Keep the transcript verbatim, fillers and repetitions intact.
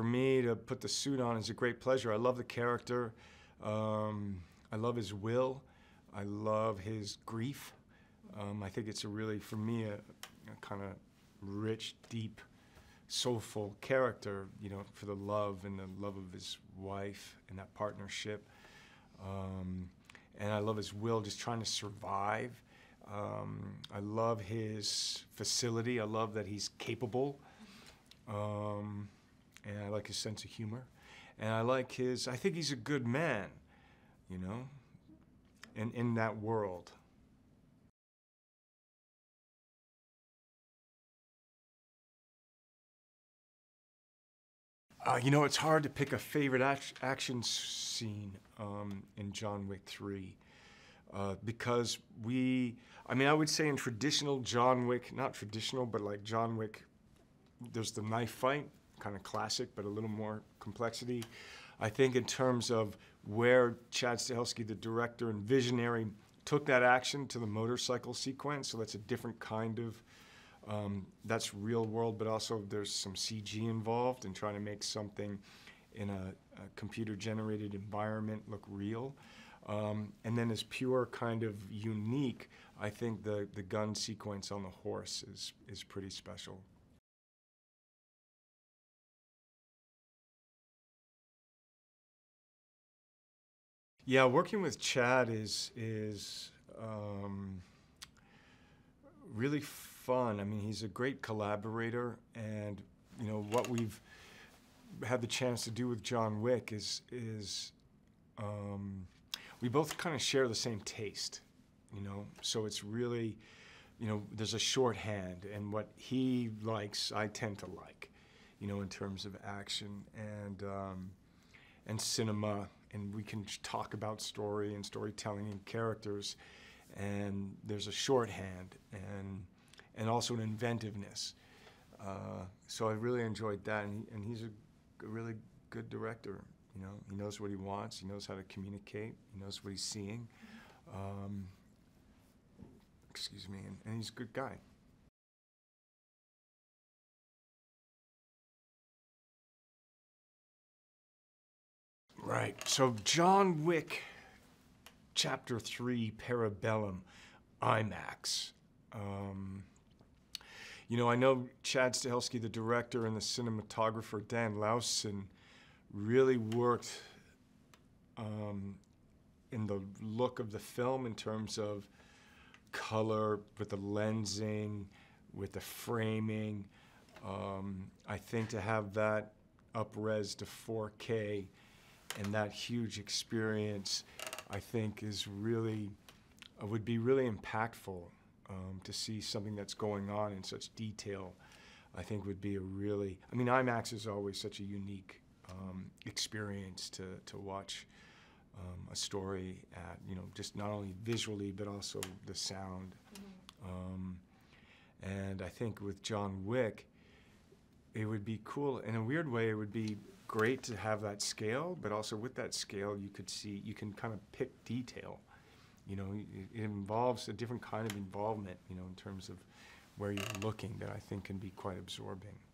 for me to put the suit on is a great pleasure. I love the character. Um, I love his will. I love his grief. Um, I think it's a really, for me, a, a kind of rich, deep, soulful character, you know, for the love and the love of his wife and that partnership. Um, and I love his will, just trying to survive. Um, I love his facility. I love that he's capable. Um, and I like his sense of humor. And I like his, I think he's a good man, you know, in, in that world. Uh, you know, it's hard to pick a favorite act action scene um, in John Wick three uh, because we, I mean, I would say in traditional John Wick, not traditional, but like John Wick, there's the knife fight, kind of classic, but a little more complexity. I think in terms of where Chad Stahelski, the director and visionary, took that action to the motorcycle sequence, so that's a different kind of, um, that's real world, but also there's some C G involved in trying to make something in a, a computer-generated environment look real. Um, and then as pure kind of unique, I think the, the gun sequence on the horse is, is pretty special. Yeah, working with Chad is is um, really fun. I mean, he's a great collaborator, and you know what we've had the chance to do with John Wick is is um, we both kind of share the same taste, you know. So it's really, you know, there's a shorthand, and what he likes, I tend to like, you know, in terms of action and um, and cinema. And we can talk about story and storytelling and characters, and there's a shorthand and and also an inventiveness. Uh, so I really enjoyed that, and, he, and he's a really good director. You know, he knows what he wants, he knows how to communicate, he knows what he's seeing. Um, excuse me, and, and he's a good guy. Right, so John Wick, Chapter three, Parabellum, IMAX. Um, you know, I know Chad Stahelski, the director, and the cinematographer, Dan Lawson, really worked um, in the look of the film in terms of color, with the lensing, with the framing. Um, I think to have that up-res to four K, and that huge experience, I think, is really, uh, would be really impactful um, to see something that's going on in such detail. I think would be a really, I mean, IMAX is always such a unique um, experience to, to watch um, a story at, you know, just not only visually, but also the sound. Mm-hmm. um, and I think with John Wick, it would be cool, in a weird way, it would be great to have that scale, but also with that scale, you could see, you can kind of pick detail. You know, it involves a different kind of involvement, you know, in terms of where you're looking that I think can be quite absorbing.